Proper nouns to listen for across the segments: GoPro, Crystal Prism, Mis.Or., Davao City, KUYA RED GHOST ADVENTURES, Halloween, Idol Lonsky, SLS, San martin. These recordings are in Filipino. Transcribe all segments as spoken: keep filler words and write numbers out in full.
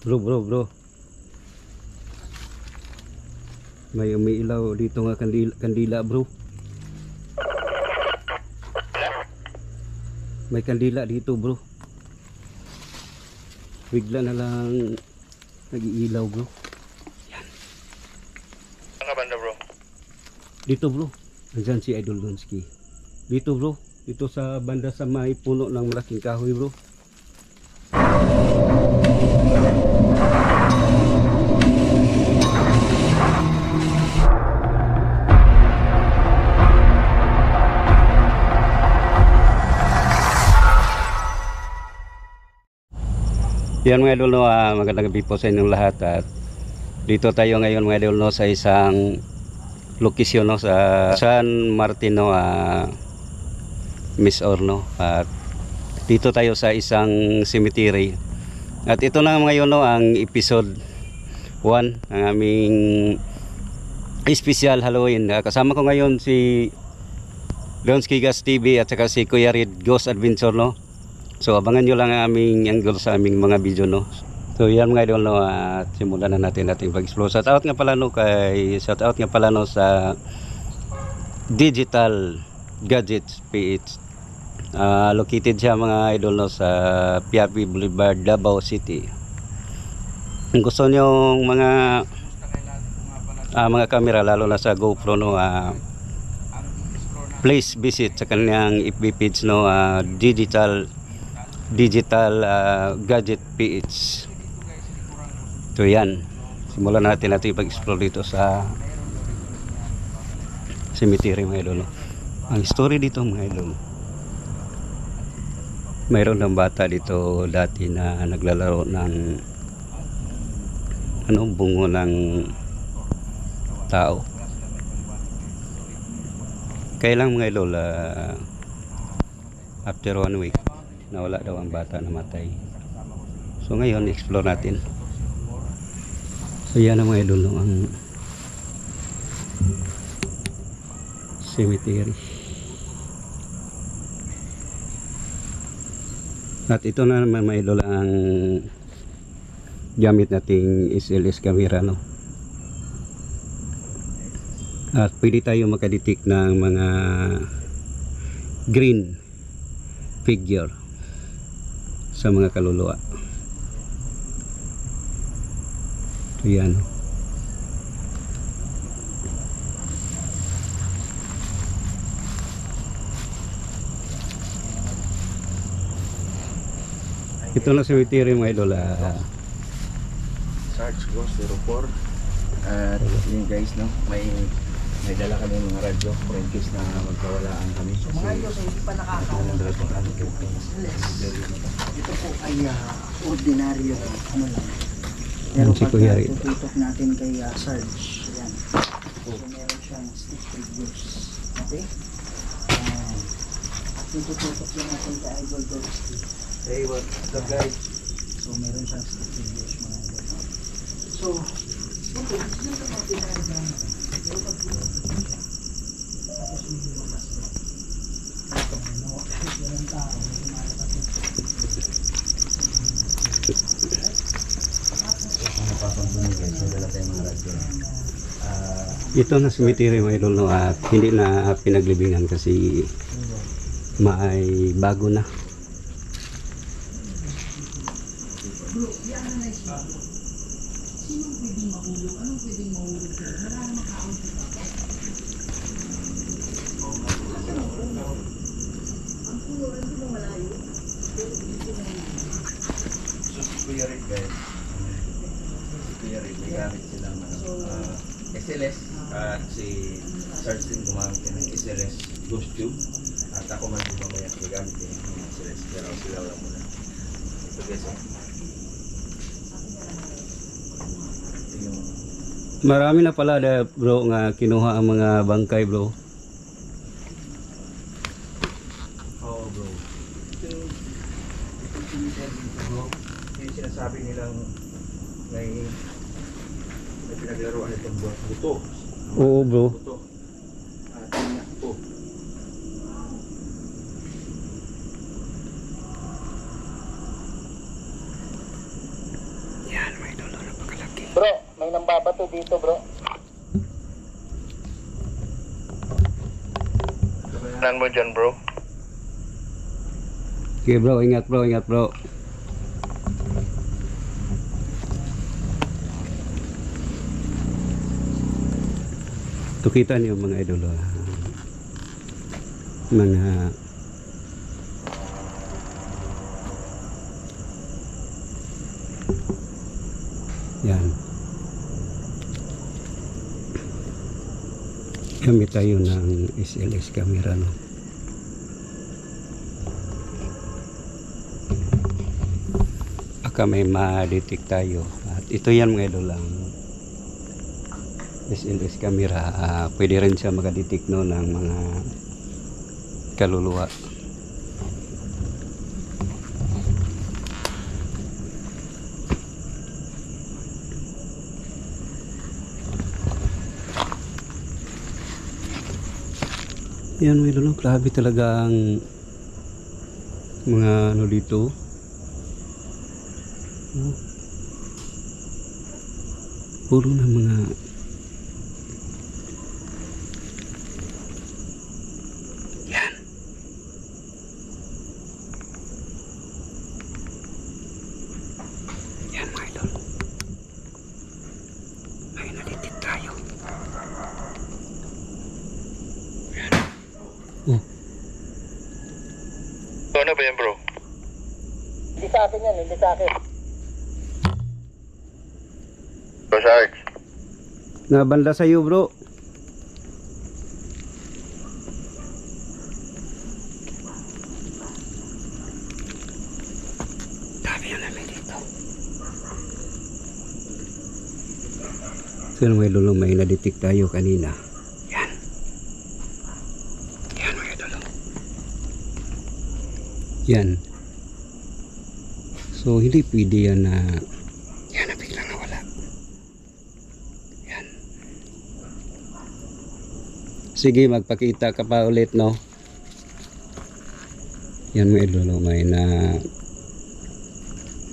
Bro, bro, bro. May umiilaw dito nga kandila, kandila bro. May kandila dito bro. Bigla na lang nag-iilaw bro. Yan. Saan ka banda bro? Dito bro. Nandiyan si Idol Lonsky. Dito bro. Dito sa banda sa may puno ng malaking kahoy bro. Yan mga idol, no, ah, magandang gabi po sa inyong lahat at dito tayo ngayon mga idol, no, sa isang lokasyon, no, sa San Martin, no, ah, Mis.Or, no, at dito tayo sa isang cemetery at ito na ngayon, no, ang episode one ng aming special Halloween. Kasama ko ngayon si Lonsky Gas T V at saka si Kuya Red Ghost Adventures, no. So abangan nyo lang ang aming angle sa aming mga video, no. So yan mga idol, no, at simulan na natin natin pag-explore. Shout out nga pala, no, kay shout out nga pala, no, sa Digital Gadgets P H. Uh, located siya mga idol, no, sa P R P Boulevard, Davao City. Kung gusto nyo mga uh, mga camera lalo na sa GoPro, no, uh, please visit sa kanyang F B page, no, uh, Digital Digital uh, Gadget P H. So yan, simulan natin natin pag-explore dito sa cemetery mga idol. Ang story dito mga idol, mayroon ng bata dito dati na naglalaro ng ano, bungo ng tao. Kailang mga idol, uh, after one week nawala daw ang bata, namatay. So ngayon explore natin. So yan ang mga idol, no, ang cemetery at ito na naman mga idol ang gamit nating S L S camera, no, at pwede tayo makadetect ng mga green figure sa mga kaluluwa. Ito yan. Ito na cemetery mga idol. Search Ghost zero four. At yun guys, no, may may dala kami mga radyo for in case na magkawalaan kami. So mga radyo so hindi pa nakakawala. Ito po ay uh, ordinaryo ano lang. Pero pagka tututok natin kay uh, Sarge, yan. So meron siyang stick figures. Okay? Uh, tututok din natin kay Idol Lonsky. Hey, what's up guys? So meron siyang stick figures mga idol. So, okay, yun ito natin ay uh, ito na cemetery mga idol, no, at hindi na pinaglibingan kasi may bago na. Marami na pala da, bro, nga kinuha ang mga bangkay bro. Oo bro. Ito yung sinasabi nilang may may pinaglaruan itong buto. Oo bro. Yan. dito, bro. Nan mo dyan, bro. Okay, bro. Ingat, bro. Ingat, bro. Ito kita niyo mga idol. Mga yan. Gamit tayo ng S L S camera, no? Baka may ma-detect tayo. At ito yan mga idol lang. S L S camera, uh, pwede rin siya makadetect, no, ng mga kaluluwa. Yan may dulo, grabe talagang mga ano dito. Oh. Puro na mga yan. Yan may dulo. May nalitit tayo. Ano ba yan, bro? Hindi sa akin yan, hindi sa akin. Bro, Sarge. Nabanda sa'yo, bro. Dami yung namin dito. So, may lulong may na-detect tayo kanina. Yan. So hindi pwede yan na yan na biglang nawala. Yan. Sige, magpakita ka pa ulit, no? Yan may lolo, may na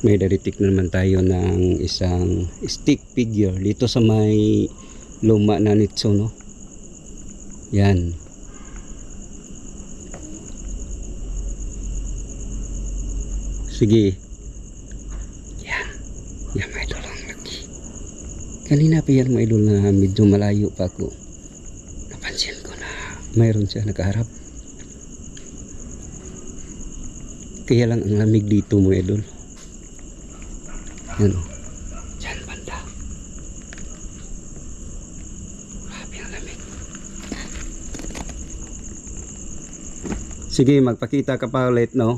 may daritik na naman tayo ng isang stick figure dito sa may luma na nitso, no? Yan. Sige. Yan. Yan may idol lagi. Kanina pa yan may idol na medyo malayo pa ako. Napansin ko na mayroon siya nakaharap. Kaya lang ang lamig dito mga idol. Yan o. Diyan banda. Grabe ang lamig. Sige, magpakita ka pa ulit, no?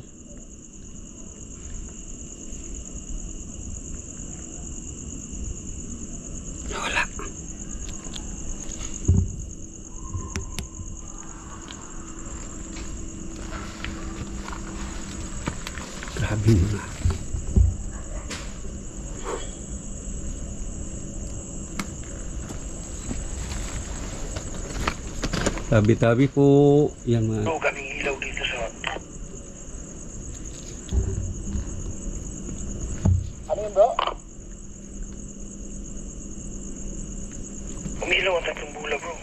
Tabi-tabi po yan mga so, kaming ilaw dito sa ano yun, bro? Umilaw ang tatlong bula, bro.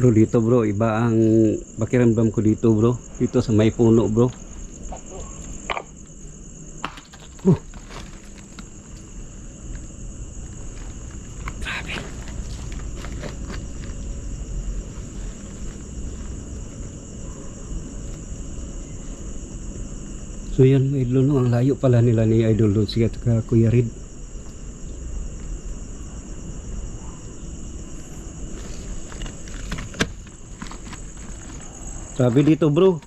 Bro, dito bro, iba ang pakiramdam ko dito, bro. Dito sa may puno, bro. So yan mga idol, no? Ang layo pala nila ni Idol Lonsky at Kuya Red. Sabi dito, bro.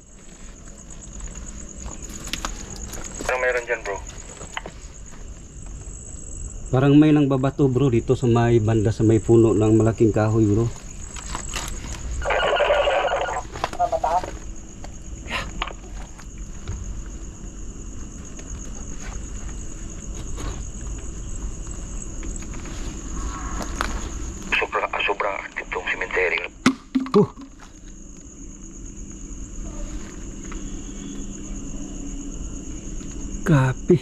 Parang mayroon dyan, bro. Parang may nang babato, bro, dito sa may banda sa may puno ng malaking kahoy, bro. Grabe.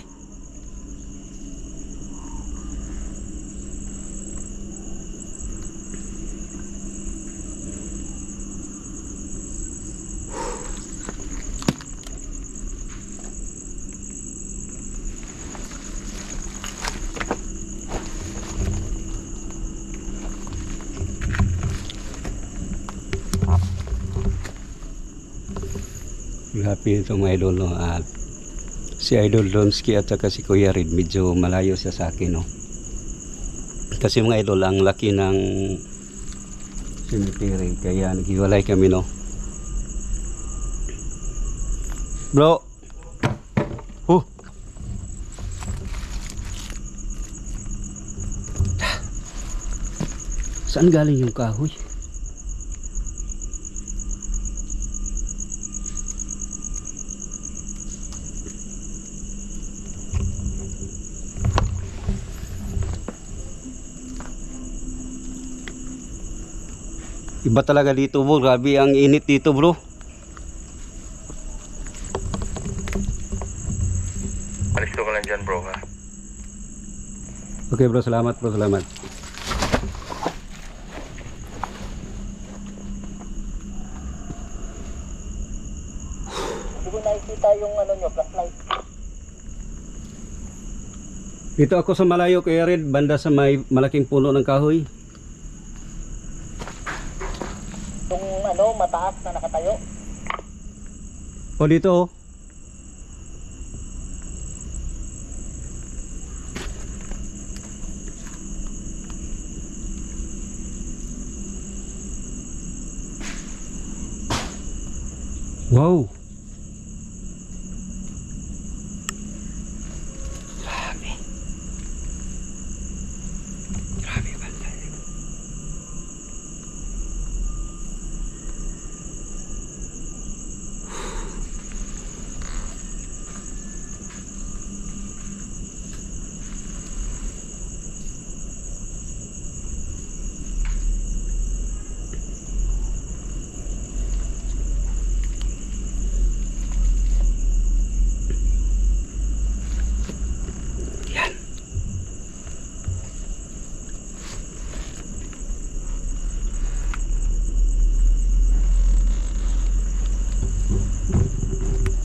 Grabe ito mga idol, no? At si Idol Lonsky at saka si Kuya Red medyo malayo siya sa akin, no? Kasi mga idol, ang laki ng cemetery kaya naghiwalay kami, no? Bro. Oh. Saan galing yung kahoy? Iba talaga dito, bro. Grabe ang init dito, bro. Alis ko lang dyan, bro, ha? Okay, bro. Salamat, bro. Salamat. Hindi ko nakikita yung ano nyo, flashlight. Dito ako sa malayo, Kuya Red, banda sa may malaking puno ng kahoy. Ano, mataas na nakatayo. O dito, oh. Wow. Grabe. Grabe ba tayo?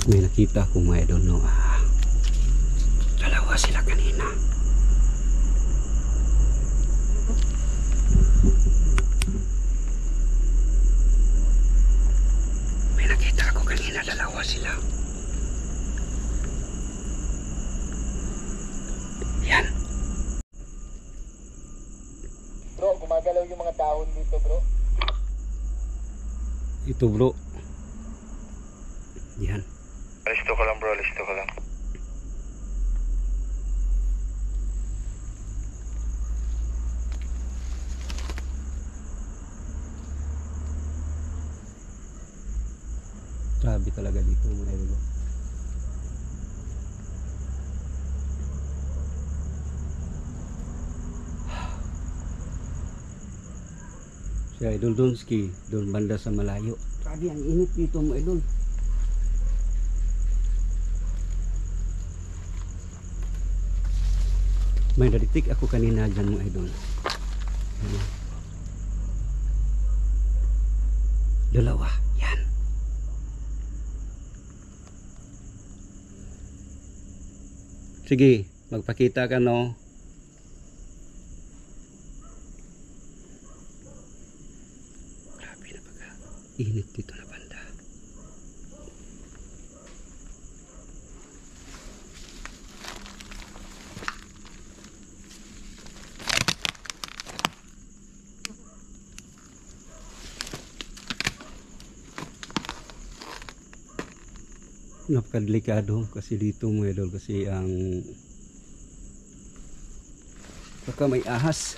May nakita ko mga idol, no? Ah, dalawa sila kanina. May nakita ko kanina, dalawa sila. Yan. Bro, gumagalaw yung mga dahon dito, bro. Ito, bro. Yan. Listo ko lang, bro, listo ko lang. Grabe talaga dito mga idol. Si Idol Lonsky, doon banda sa malayo. Grabe ang init dito mga idol. May naritik ako kanina dyan mga idol. Ayan. Dalawa. Yan. Sige, magpakita ka, no? Grabe na baga. Init dito na banda. Napakadelikado kasi dito mga idol, kasi ang baka may ahas.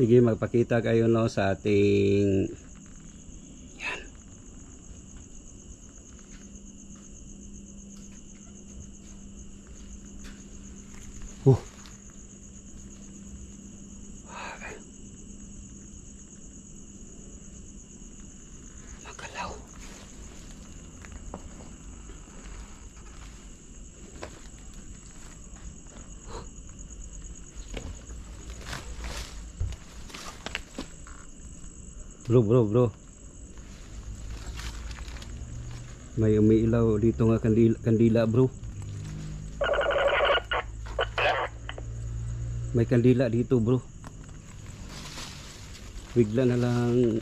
Sige, magpakita kayo, no, sa ating yan. Oh. Okay. Magalaw. Bro, bro, bro. May umiilaw dito nga kandila, kandila bro. May kandila dito bro. Bigla na lang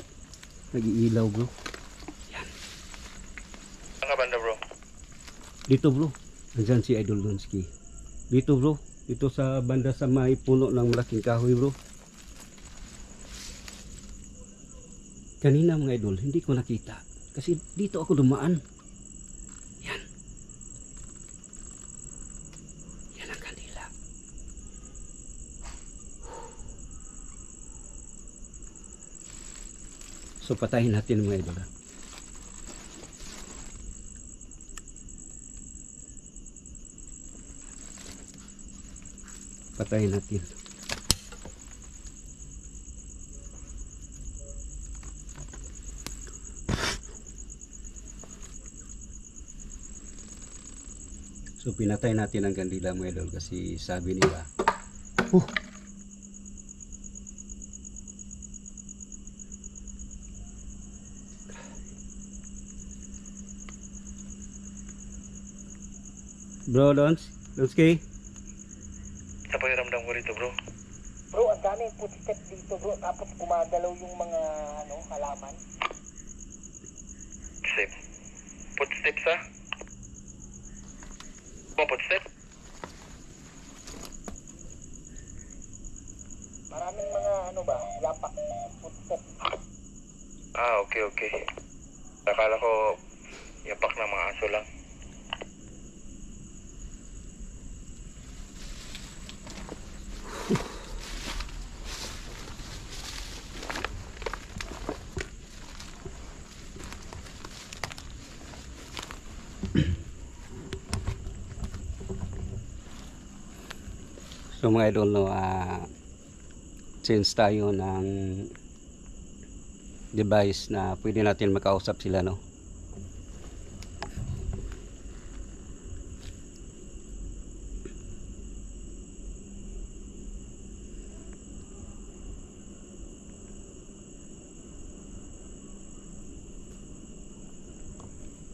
nag-iilaw bro. Yan. Saan ka banda bro? Dito bro. Nandiyan si Idol Lonsky. Dito bro. Dito sa banda sa may puno ng malaking kahoy bro. Kanina mga idol, hindi ko nakita. Kasi dito ako dumaan. Yan. Yan ang kandila. So patayin natin mga idol. Patayin natin. So pinatay natin ang kandila mga idol kasi sabi nila huh. Bro Lons, Lonsky. Ano pakiramdam ko rito bro? Bro, ang daming footstep dito bro, tapos kumadalaw yung mga ano halaman. Footstep. Footsteps ha? Footstep. Maraming mga ano ba, lapak footstep. Ah, okay, okay. Akala ko yapak na mga aso lang. So mga idol, no, uh, change tayo ng device na pwede natin makausap sila, no?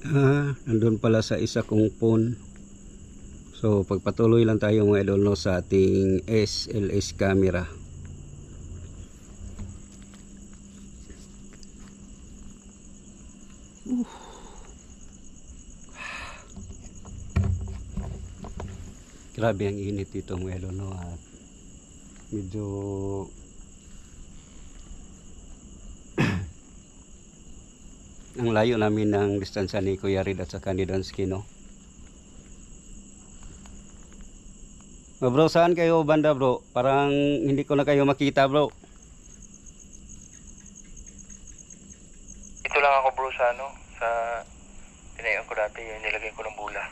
Ah, nandun pala sa isa kong phone. So pagpatuloy lang tayo mga idol, no, sa ating S L S camera. Uh. Grabe ang init dito mga idol, no, at medyo ang layo namin ng distansya ni Kuya Red at saka ni Lonsky, no. Bro, saan kayo banda bro? Parang hindi ko na kayo makita bro. Ito lang ako bro sa ano, sa tinayin ko dati, yung nilagay ko ng bula.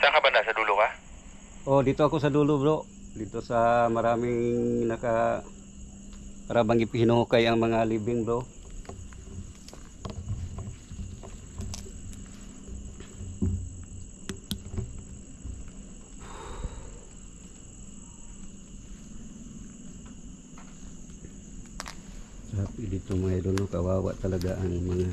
Saan ka banda? Sa dulo ka? Oh, dito ako sa dulo bro. Dito sa maraming naka, para bang ipinuhukay ang mga libing bro. Dito mga idol, no, kawawa talaga ang mga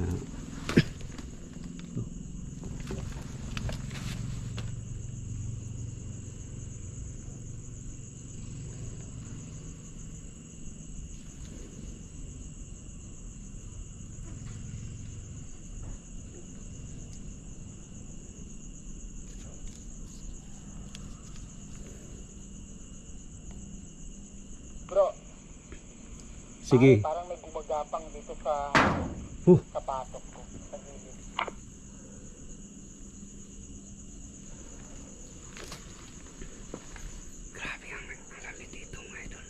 bro. Sige. Parang, parang gapang dito sa huh. Kapatok ko sa gilid. Grabe ang naglalapit dito mga idol.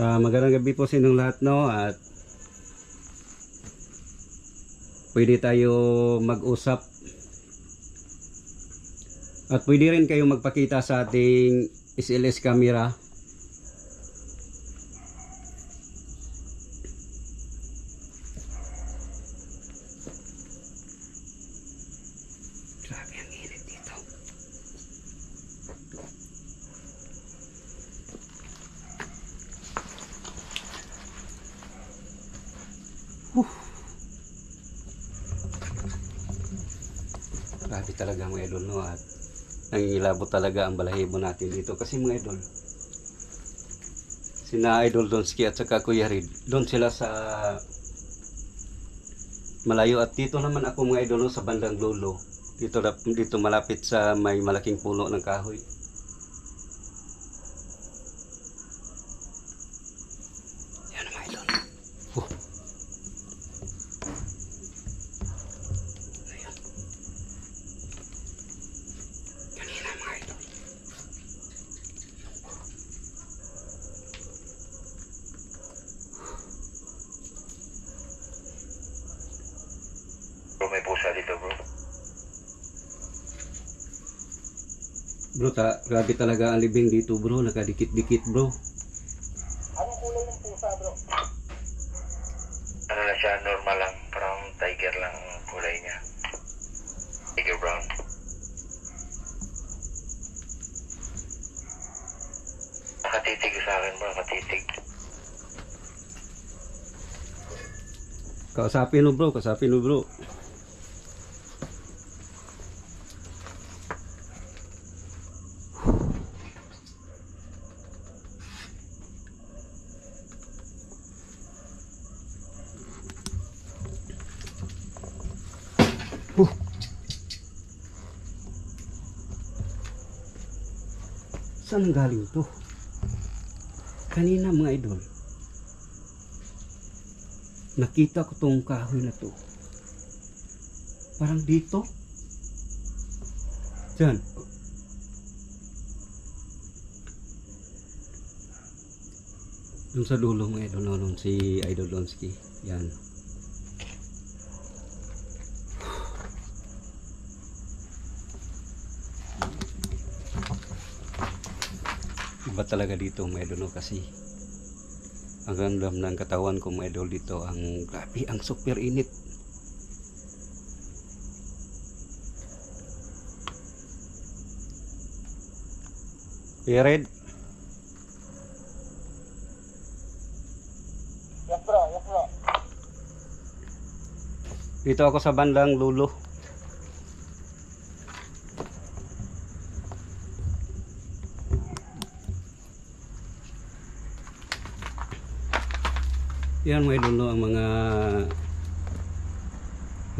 Uh, magandang gabi po sa inyong lahat, no, at pwede tayo mag-usap at pwede rin kayo magpakita sa ating S L S camera. Huh. Grabe talaga mga idol, no? At nangingilabot talaga ang balahibo natin dito kasi mga idol, sina Idol Lonsky at saka Kuya Red, doon sila sa malayo, at dito naman ako mga idol sa bandang lolo, dito, dito malapit sa may malaking puno ng kahoy. Yan mga idol. Oh. Ayan. Kanina mga idol. Bro, may pusa dito bro. Bro, ta, grabe talaga ang libing dito bro, nakadikit-dikit bro. Anong kulay ng pusa bro? Ano na siya, normal lang, parang tiger lang kulay niya. Tiger brown. Nakatitig sa akin bro, nakatitig. Kausapin mo bro, kausapin mo bro. Saan galing to? Kanina mga idol, nakita ko tong kahoy na to. Parang dito. Diyan. Doon sa dulo mga idol, noon si Idol Lonsky. Yan. Iba talaga dito mga idol, no? Kasi ang ramdam ng katawan ko mga idol dito, ang grabe, ang super init. Kuya Red? Yes bro, yes bro. Dito ako sa bandang lulo. Yan mga idol, ang mga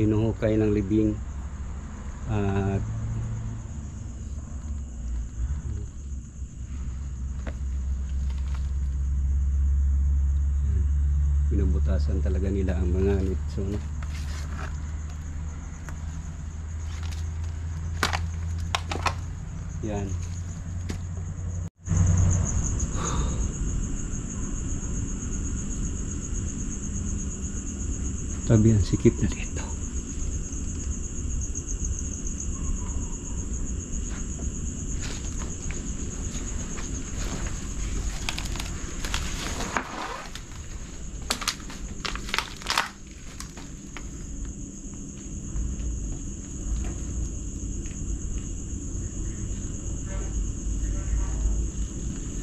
hinuhukay ng libing at binubutasan talaga nila ang mga nitso. Yan. Sabi ang sikip na dito.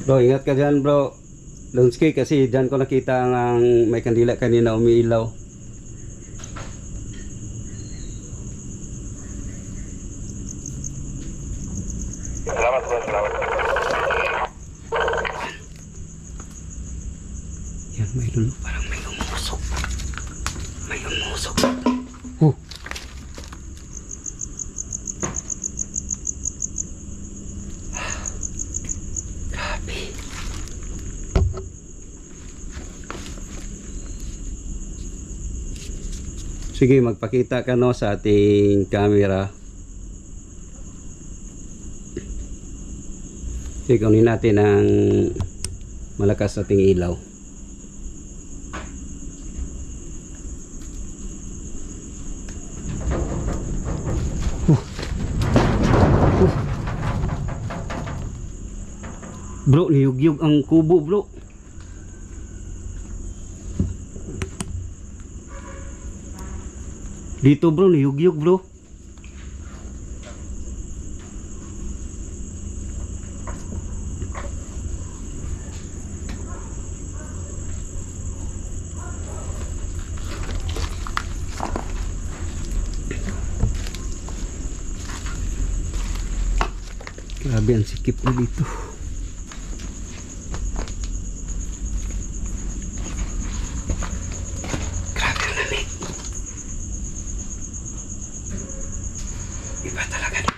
Bro, ingat ka dyan bro Lonsky, kasi dyan ko nakita ang may kandila kanina umiilaw. May dulo, parang may umusok. May umusok. Huh. Grabe. Sige, magpakita ka no sa ating camera. Sige, kunin natin ang malakas ating ilaw. Bro, niyugyug ang kubo bro. Dito bro, niyugyug bro. Grabe, ang sikip na dito. Grabe ang lamig. Iba talaga dito.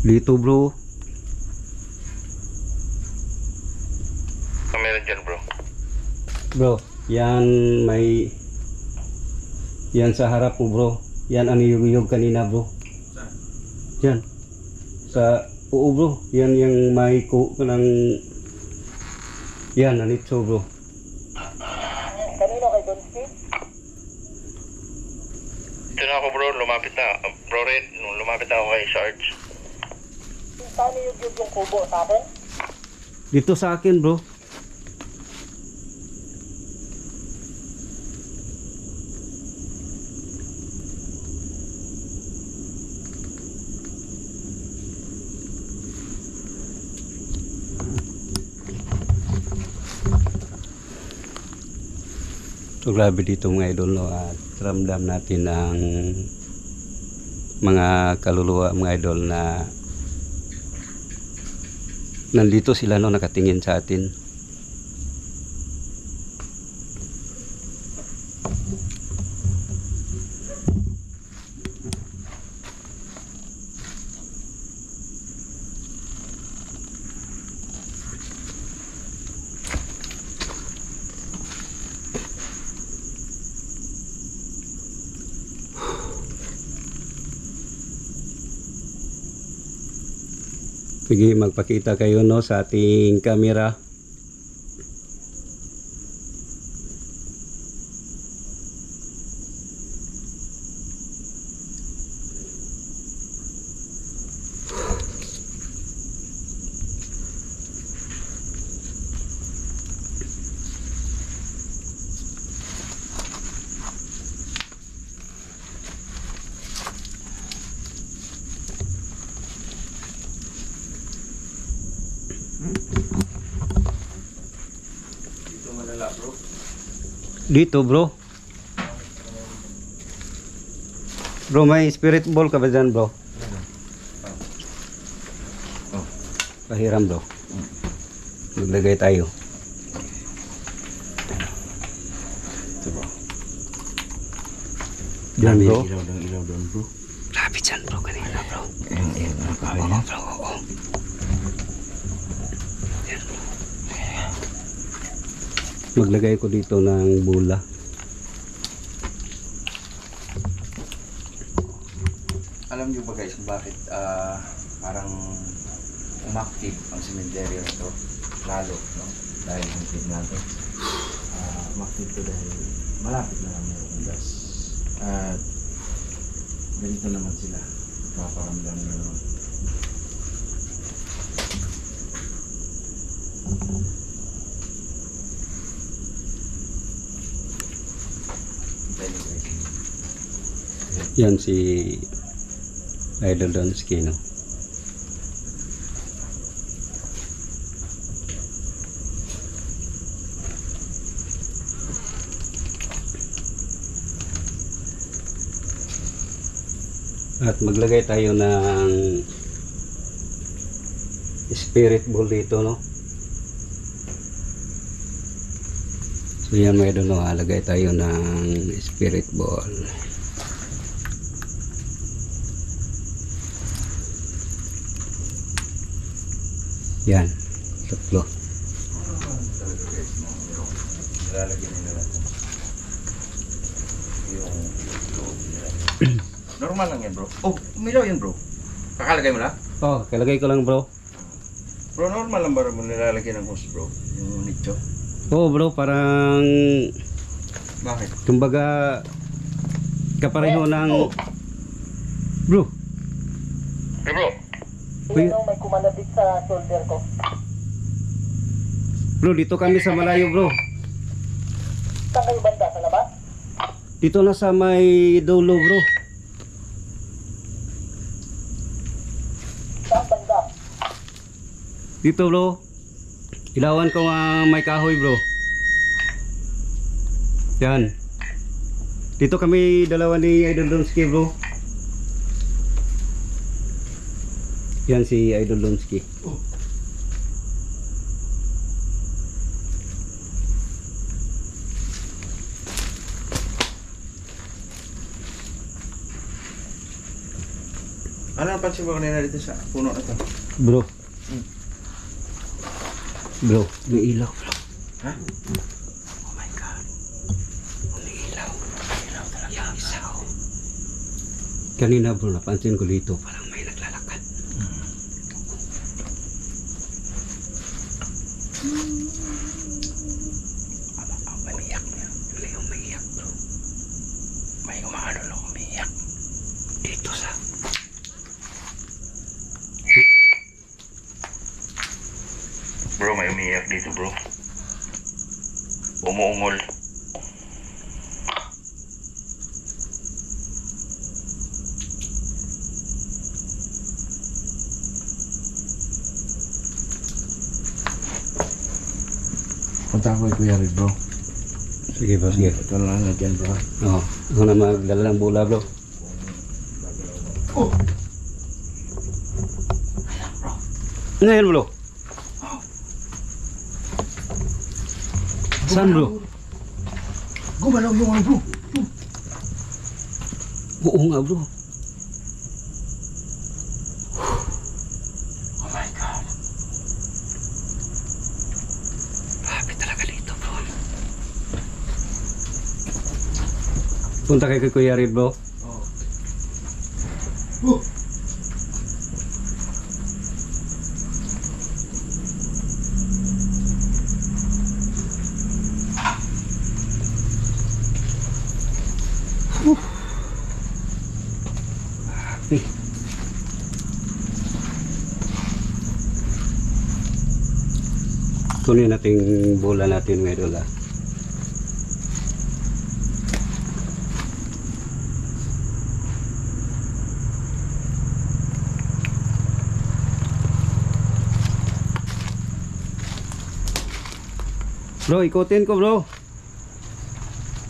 Dito bro. Meron dyan bro. Bro, yan may yan sa harap mo bro. Yan ang niyog-yog kanina bro. Saan? Yan. Sa oo bro. Yan yung may ko ng yan nanito bro. Kanino kay Lonsky? Ito na ako bro. Lumapit na. Bro Red, lumapit na ako kay Sarge. Saan niyog-yog yung kubo sa akin? Dito sa akin bro. So grabe dito mga idol no, at ramdam natin ang mga kaluluwa mga idol na nandito sila no, nakatingin sa atin. Sige, magpakita kayo no sa ating camera. Dito bro. Bro, may spirit ball ka ba dyan bro? Pahiram bro. Maglagay tayo. Ito bro. Dyan bro. Lapit dyan bro kanina bro. Oo bro, oo. Maglagay ko dito ng bula. Alam niyo ba guys bakit uh, parang umaktive ang cemetery nito lalo no? Dahil yung tignan natin uh, umaktive to dahil malapit na lang yung gas at ganito naman sila paparamdam nyo. Yan si Idol Lonsky no? At maglagay tayo ng spirit ball dito no. So yan may doon no, alagay tayo ng spirit ball. Yan, tatlo. Normal lang yan, bro. Oh, umilaw yan, bro. Kakalagay mo lang? Oh, kalagay ko lang, bro. Bro, normal lang ba mo nilalagay ng hose, bro? Yung nicho? Oo, oh, bro, parang... Bakit? Kumbaga, kapareho ng... Oh. Bro. Hey, bro. Kuya, may kumalabit sa shoulder ko. Bro, dito kami sa malayo, bro. Saan kayo banda? Sa labas? Dito na sa may dulo, bro. Saan banda? Dito, bro. Ilawan ko uh, may kahoy, bro. Yan. Dito kami dalawa ni Idol Lonsky, bro. Yan si Idol Lonsky. Oh. Ano ang pansin mo kanina dito sa puno na ito? Bro. Hmm. Bro, may ilaw, bro. Ha? Hmm. Kanina, bro, napansin ko dito parang may naglalakad. Hmm. Aba, aba, umiyak niya. May umiyak, bro. May umaano na umiyak. Dito sa... Bro, may umiyak dito, bro. Umuungol. Punta ko Kuya Red, bro. Sige, bro, sige. Ito lang na dyan, bro. Oo. Oh, ako na magdala ng bola, bro. Oh! Ayan, bro. Ano yan, bro? Oh. Saan, bro? Gumalaw yung ano, bro. Oo nga, bro. Punta kay Kuya Red, bro. Oh. Oh. Uh. Hey. Kunin natin bola natin, may dola. Bro, ikutin ko, bro.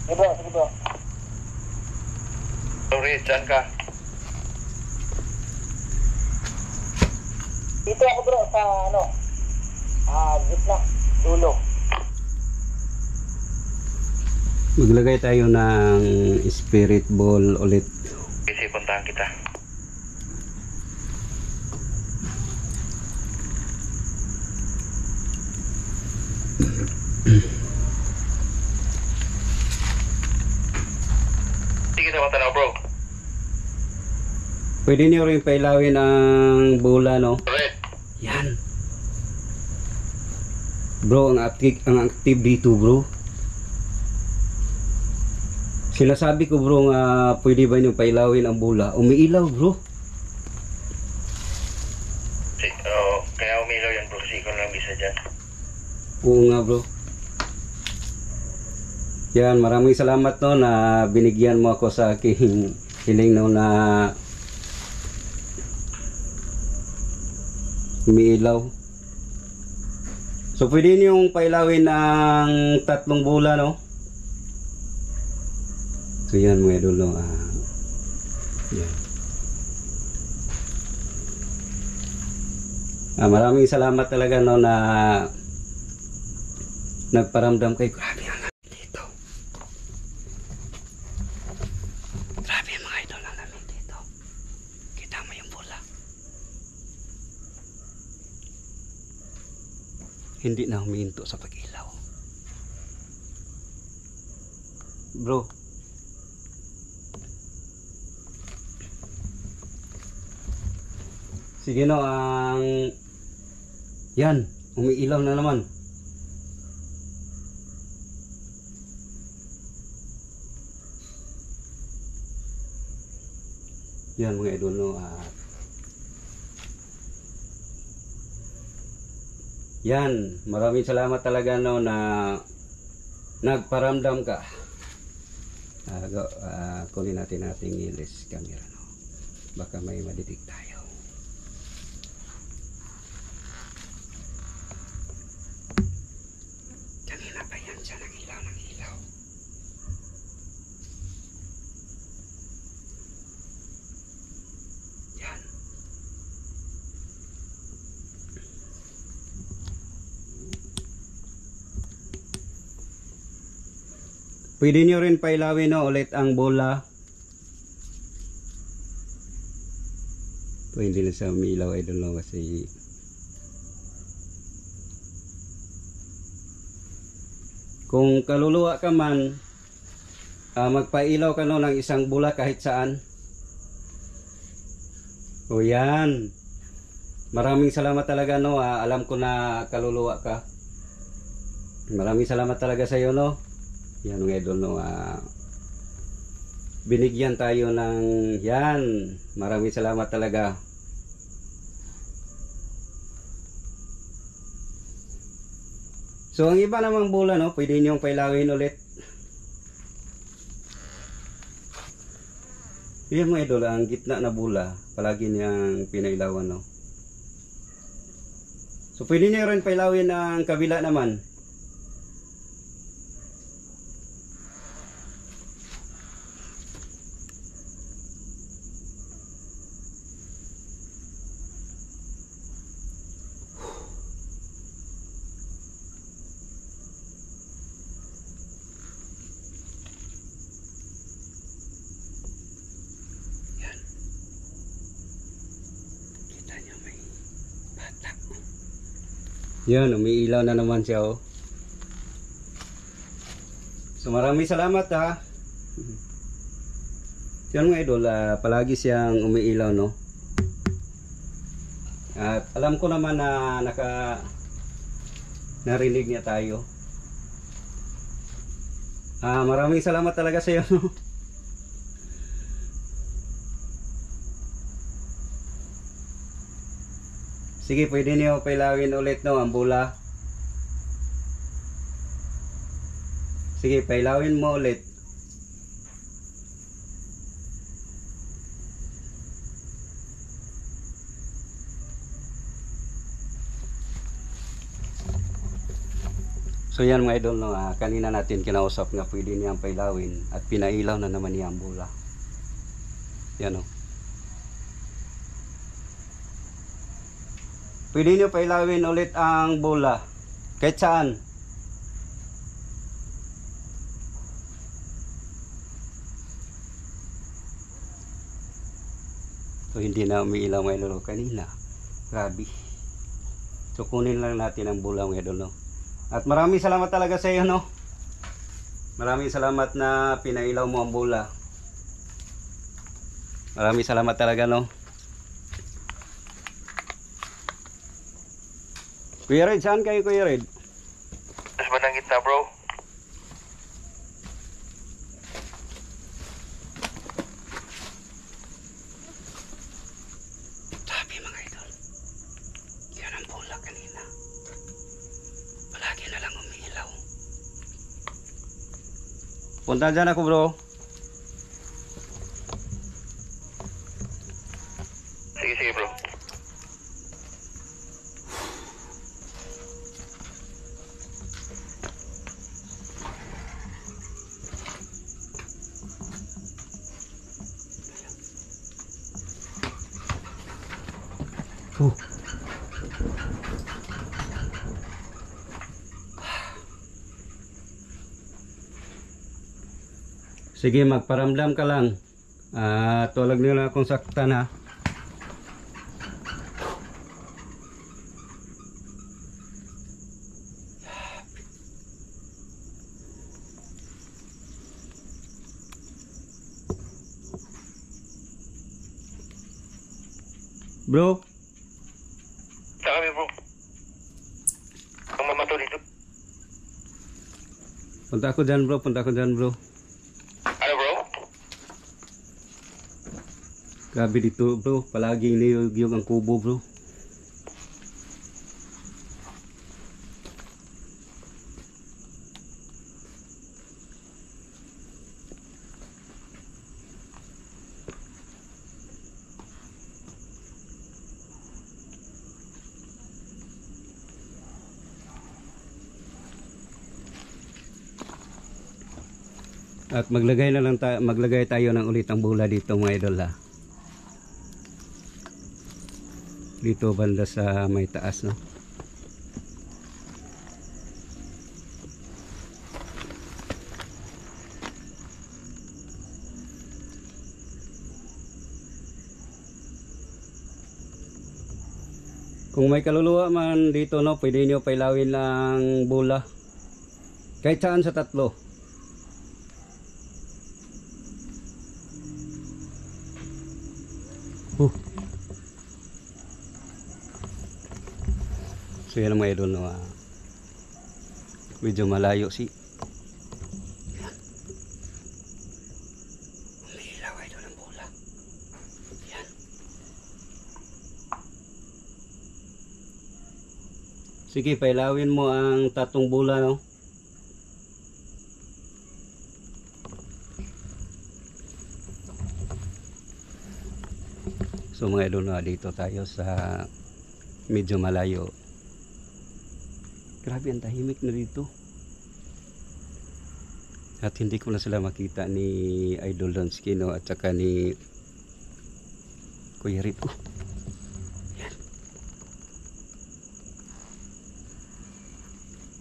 Hey, bro, sige, bro. Sorry, dyan ka. Dito ako, bro, sa ano, ah, gitna, dulo. Maglagay tayo ng spirit ball ulit. Kasi puntahan kita. Pwede niyo rin pailawin ang bola, no? Yan. Bro, ang active, ang active dito, bro. Sila sabi ko, bro, nga pwede ba niyo pailawin ang bola? Umiilaw, bro. Oo, kaya umiilaw yan, bro. Kasi ikaw lang isa dyan. Oo nga, bro. Yan, maraming salamat, no, na binigyan mo ako sa aking hiling, no, na umiilaw. So pwede niyong pailawin ng tatlong bola, no? So yan, mga idol, ah. Yan. Ah, maraming salamat talaga, no, na nagparamdam kay grabe ang namin dito. Grabe, mga idol, ang namin dito. Kita mo yung bola. hindi na huminto sa pag-ilaw. Bro, sige no, ang yan, umiilaw na naman. Yan mga idol, no, ah, yan, maraming salamat talaga no na nagparamdam ka. Uh, go, uh, kunin natin ating ilis camera no. Baka may madidik tayo. Kanina pa yan siya ng ilaw ng ilaw. Yan. Pwede nyo rin pailawin no, ulit ang bola. Pwede na sa umilaw, I don't know kasi kung kaluluwa ka man, uh, magpailaw ka no ng isang bola kahit saan. O yan, maraming salamat talaga no, uh, alam ko na kaluluwa ka. Maraming salamat talaga sa iyo no. Yan mga idol no, ah, binigyan tayo ng yan, maraming salamat talaga. So ang iba namang bola no, pwede niyong pailawin ulit. Yan mga idol, ang gitna na bola palagi niyang pinailawan no. So pwede niyo rin pailawin ang kabila naman. Yan, umiilaw na naman siya oh. So maraming salamat ha. Yan mga idol, uh, palagi siyang umiilaw no. At alam ko naman na naka narinig niya tayo. Ah, maraming salamat talaga sa iyo no. Sige, pwede niyo pailawin ulit no ang bola. Sige, pailawin mo ulit. So yan mga idol no, ah, kanina natin kinausap na pwede niyang pailawin at pinailaw na naman niya ang bola. Yan oh. Pwede nyo pailawin ulit ang bola kahit saan. So hindi na umiilaw mga idol kanina, grabe. So kunin lang natin ang bola mga idol no? At maraming salamat talaga sa iyo no. Maraming salamat na pinailaw mo ang bola. Maraming salamat talaga no. Kuya Red, saan kayo Kuya Red? Sa bandang gitna bro. Sabi mga idol, yan ang bola kanina. Palagi na lang umiilaw. Punta dyan ako bro. Sige sige bro. Sige, magparamdam ka lang. Ah, tulag nila akong saktan ha. Bro. Saan kami, bro? Ang mama to dito. Punta ako dyan, bro. Punta ako dyan, bro. Ano, bro? Grabe dito, bro. Palaging liyog-yog ang kubo, bro. At maglagay na lang tayo, maglagay tayo ng ulit ang bola dito, mga idol, ha. Dito banda sa may taas, no. Kung may kaluluwa man dito, no, pwede niyo pailawin ang bola. Kahit saan sa tatlo. So yan ang mga idol, no, ah. Medyo malayo si yan. May ilaw, idol, ang bola. Yan. Sige, pailawin mo ang tatong bola, no. So mga idol, no, dito tayo sa medyo malayo. Grabe, ang tahimik na dito. At hindi ko na sila makita ni Idol Lonsky, no, at saka ni Kuya Red. Oh. Yan.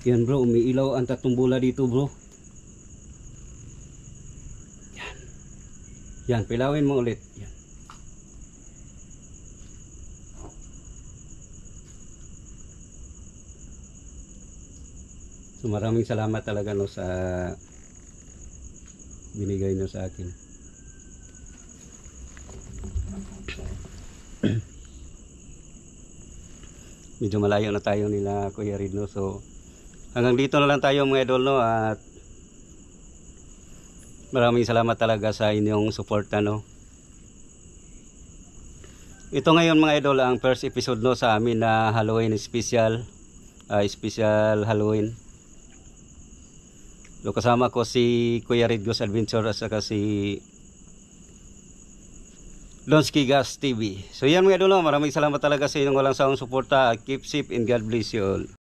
Yan, bro, umiilaw ang tatong bola dito, bro. Yan. Yan, pilawin mo ulit. Yan. So maraming salamat talaga, no, sa binigay nyo sa akin. Medyo malayo na tayo nila Kuya Red, no? So hanggang dito na lang tayo, mga idol, no? At maraming salamat talaga sa inyong suporta, no? Ito ngayon, mga idol, ang first episode, no, sa amin na Halloween special, uh, special Halloween. So kasama ko si Kuya Red Ghost Adventures at saka si Lonsky Gas T V. So yan, mga idol, maraming salamat talaga sa inyong walang sawang suporta. Keep safe and God bless you all.